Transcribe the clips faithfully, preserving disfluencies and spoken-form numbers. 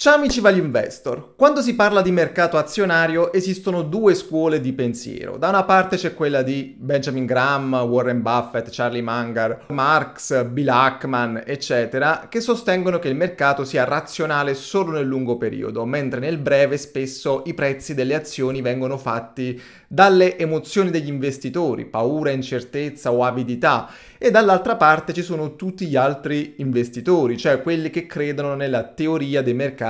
Ciao amici value investor, quando si parla di mercato azionario esistono due scuole di pensiero. Da una parte c'è quella di Benjamin Graham, Warren Buffett, Charlie Munger, Marx, Bill Ackman, eccetera, che sostengono che il mercato sia razionale solo nel lungo periodo, mentre nel breve spesso i prezzi delle azioni vengono fatti dalle emozioni degli investitori, paura, incertezza o avidità, e dall'altra parte ci sono tutti gli altri investitori, cioè quelli che credono nella teoria dei mercati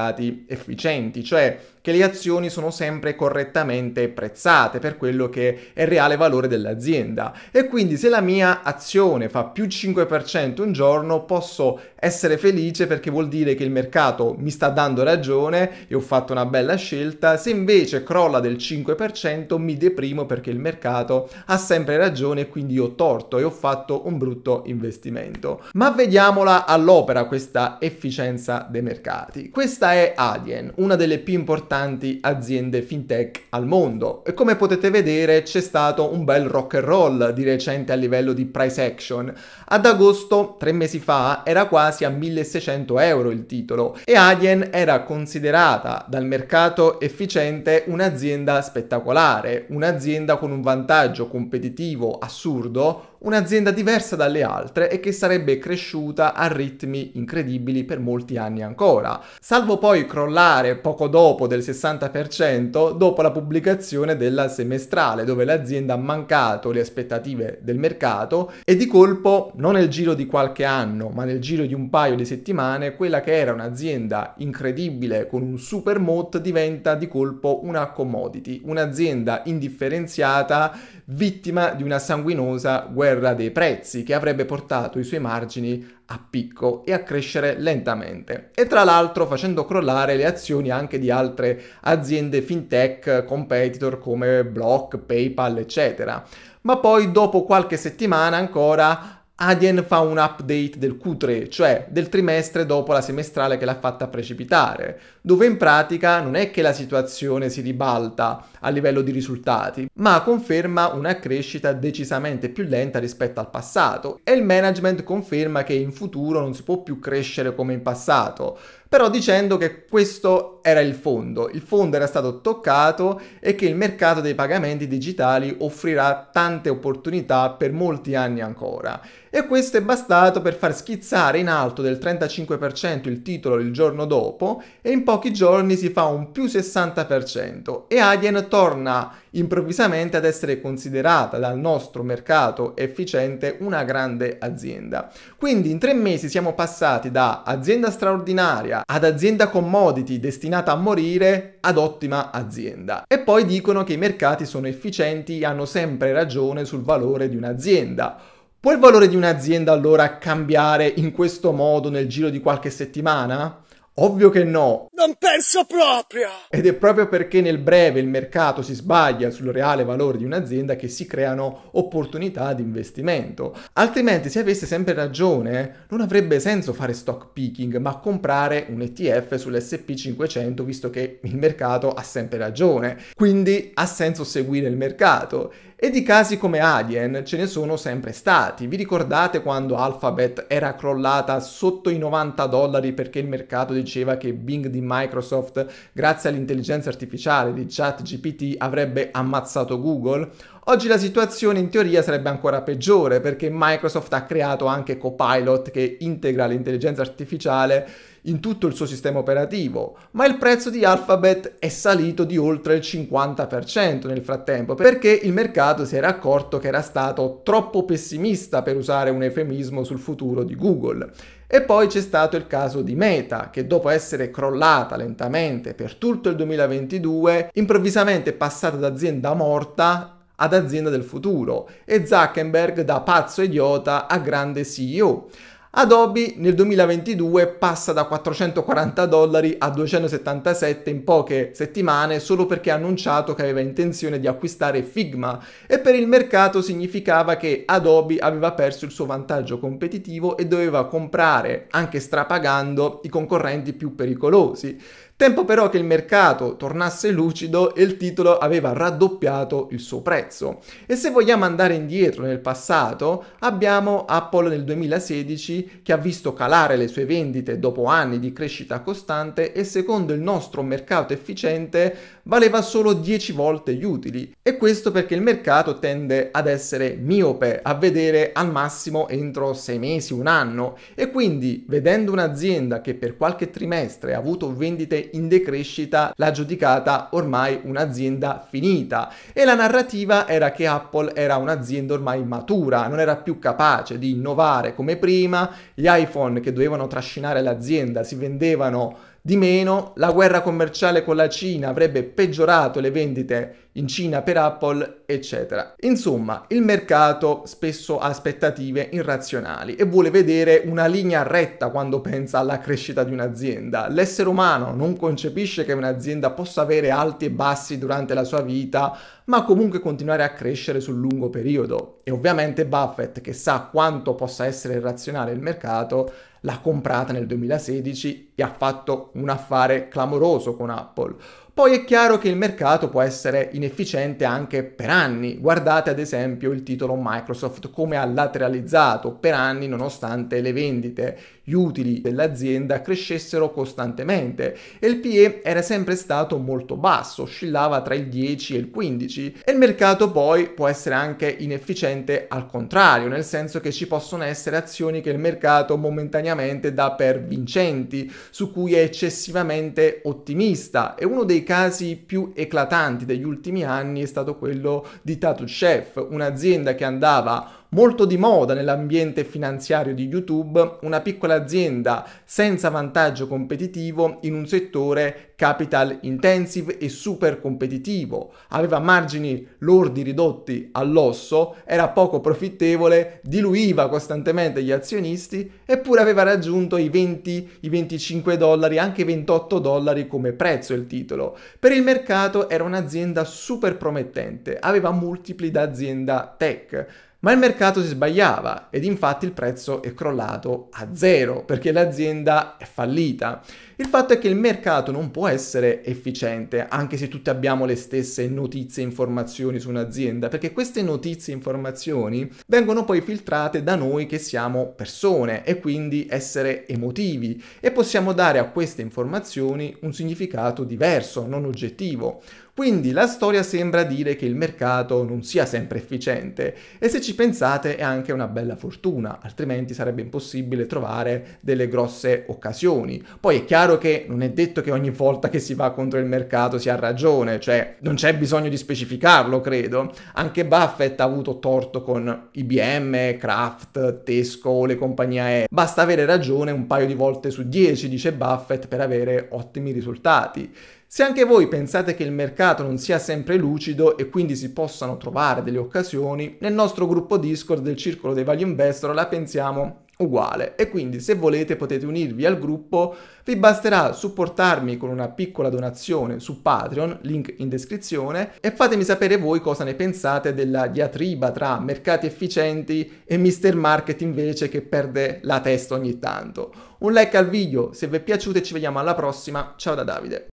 efficienti, cioè che le azioni sono sempre correttamente prezzate per quello che è il reale valore dell'azienda, e quindi se la mia azione fa più cinque per cento un giorno posso essere felice perché vuol dire che il mercato mi sta dando ragione e ho fatto una bella scelta. Se invece crolla del cinque per cento mi deprimo perché il mercato ha sempre ragione e quindi ho torto e ho fatto un brutto investimento. Ma vediamola all'opera questa efficienza dei mercati. Questa è Adyen, una delle più importanti aziende fintech al mondo, e come potete vedere c'è stato un bel rock and roll di recente a livello di price action. Ad agosto, tre mesi fa, era quasi a milleseicento euro il titolo, e Adyen era considerata dal mercato efficiente un'azienda spettacolare, un'azienda con un vantaggio competitivo assurdo, un'azienda diversa dalle altre e che sarebbe cresciuta a ritmi incredibili per molti anni ancora, salvo poi crollare poco dopo del sessanta per cento dopo la pubblicazione della semestrale, dove l'azienda ha mancato le aspettative del mercato e di colpo, non nel giro di qualche anno ma nel giro di un paio di settimane, quella che era un'azienda incredibile con un super moat diventa di colpo una commodity, un'azienda indifferenziata, vittima di una sanguinosa guerra dei prezzi che avrebbe portato i suoi margini a picco e a crescere lentamente, e tra l'altro facendo crollare le azioni anche di altre aziende fintech competitor come Block, PayPal, eccetera. Ma poi dopo qualche settimana ancora Adyen fa un update del Q tre, cioè del trimestre dopo la semestrale che l'ha fatta precipitare, dove in pratica non è che la situazione si ribalta a livello di risultati, ma conferma una crescita decisamente più lenta rispetto al passato, e il management conferma che in futuro non si può più crescere come in passato, però dicendo che questo era il fondo, il fondo era stato toccato e che il mercato dei pagamenti digitali offrirà tante opportunità per molti anni ancora. E questo è bastato per far schizzare in alto del trentacinque per cento il titolo il giorno dopo, e in pochi giorni si fa un più sessanta per cento e Adyen torna improvvisamente ad essere considerata dal nostro mercato efficiente una grande azienda. Quindi in tre mesi siamo passati da azienda straordinaria ad azienda commodity destinata a morire ad ottima azienda. E poi dicono che i mercati sono efficienti e hanno sempre ragione sul valore di un'azienda. Può il valore di un'azienda allora cambiare in questo modo nel giro di qualche settimana? Ovvio che no! Non penso proprio! Ed è proprio perché nel breve il mercato si sbaglia sul reale valore di un'azienda che si creano opportunità di investimento. Altrimenti, se avesse sempre ragione, non avrebbe senso fare stock picking, ma comprare un E T F sull'esse e pi cinquecento, visto che il mercato ha sempre ragione. Quindi ha senso seguire il mercato. E di casi come Adyen ce ne sono sempre stati. Vi ricordate quando Alphabet era crollata sotto i novanta dollari perché il mercato diceva che Bing di Microsoft, grazie all'intelligenza artificiale di ChatGPT, avrebbe ammazzato Google? Oggi la situazione in teoria sarebbe ancora peggiore, perché Microsoft ha creato anche Copilot, che integra l'intelligenza artificiale in tutto il suo sistema operativo, ma il prezzo di Alphabet è salito di oltre il cinquanta per cento nel frattempo, perché il mercato si era accorto che era stato troppo pessimista, per usare un eufemismo, sul futuro di Google. E poi c'è stato il caso di Meta, che dopo essere crollata lentamente per tutto il duemilaventidue, improvvisamente è passata da azienda morta ad azienda del futuro, e Zuckerberg da pazzo idiota a grande C E O. Adobe nel duemilaventidue passa da quattrocentoquaranta dollari a duecentosettantasette in poche settimane, solo perché ha annunciato che aveva intenzione di acquistare Figma, e per il mercato significava che Adobe aveva perso il suo vantaggio competitivo e doveva comprare, anche strapagando, i concorrenti più pericolosi. Tempo però che il mercato tornasse lucido e il titolo aveva raddoppiato il suo prezzo. E se vogliamo andare indietro nel passato, abbiamo Apple nel duemilasedici P C, che ha visto calare le sue vendite dopo anni di crescita costante e secondo il nostro mercato efficiente valeva solo dieci volte gli utili. E questo perché il mercato tende ad essere miope, a vedere al massimo entro sei mesi, un anno, e quindi vedendo un'azienda che per qualche trimestre ha avuto vendite in decrescita l'ha giudicata ormai un'azienda finita, e la narrativa era che Apple era un'azienda ormai matura, non era più capace di innovare come prima, gli iPhone che dovevano trascinare l'azienda si vendevano di meno, la guerra commerciale con la Cina avrebbe peggiorato le vendite in Cina per Apple, eccetera. Insomma, il mercato spesso ha aspettative irrazionali e vuole vedere una linea retta quando pensa alla crescita di un'azienda. L'essere umano non concepisce che un'azienda possa avere alti e bassi durante la sua vita, ma comunque continuare a crescere sul lungo periodo. E ovviamente Buffett, che sa quanto possa essere irrazionale il mercato, l'ha comprata nel duemilasedici e ha fatto un affare clamoroso con Apple. Poi è chiaro che il mercato può essere inefficiente anche per anni. Guardate ad esempio il titolo Microsoft, come ha lateralizzato per anni nonostante le vendite, gli utili dell'azienda crescessero costantemente e il P E era sempre stato molto basso, oscillava tra il dieci e il quindici. E il mercato poi può essere anche inefficiente al contrario, nel senso che ci possono essere azioni che il mercato momentaneamente dà per vincenti, su cui è eccessivamente ottimista, e uno dei casi più eclatanti degli ultimi anni è stato quello di Tattoo Chef, un'azienda che andava molto di moda nell'ambiente finanziario di YouTube, una piccola azienda senza vantaggio competitivo in un settore capital intensive e super competitivo, aveva margini lordi ridotti all'osso, era poco profittevole, diluiva costantemente gli azionisti, eppure aveva raggiunto i venti, i venticinque dollari, anche i ventotto dollari come prezzo il titolo. Per il mercato era un'azienda super promettente, aveva multipli da azienda tech. Ma il mercato si sbagliava ed infatti il prezzo è crollato a zero perché l'azienda è fallita. Il fatto è che il mercato non può essere efficiente, anche se tutti abbiamo le stesse notizie e informazioni su un'azienda, perché queste notizie e informazioni vengono poi filtrate da noi che siamo persone e quindi essere emotivi, e possiamo dare a queste informazioni un significato diverso, non oggettivo. Quindi la storia sembra dire che il mercato non sia sempre efficiente, e se ci pensate è anche una bella fortuna, altrimenti sarebbe impossibile trovare delle grosse occasioni. Poi è chiaro che non è detto che ogni volta che si va contro il mercato si ha ragione, cioè non c'è bisogno di specificarlo, credo. Anche Buffett ha avuto torto con I B M, Kraft, Tesco, le compagnie aeree. Basta avere ragione un paio di volte su dieci, dice Buffett, per avere ottimi risultati. Se anche voi pensate che il mercato non sia sempre lucido e quindi si possano trovare delle occasioni, nel nostro gruppo Discord del Circolo dei Value Investor la pensiamo uguale, e quindi se volete potete unirvi al gruppo, vi basterà supportarmi con una piccola donazione su Patreon, link in descrizione, e fatemi sapere voi cosa ne pensate della diatriba tra mercati efficienti e mister Market invece che perde la testa ogni tanto. Un like al video se vi è piaciuto e ci vediamo alla prossima, ciao da Davide.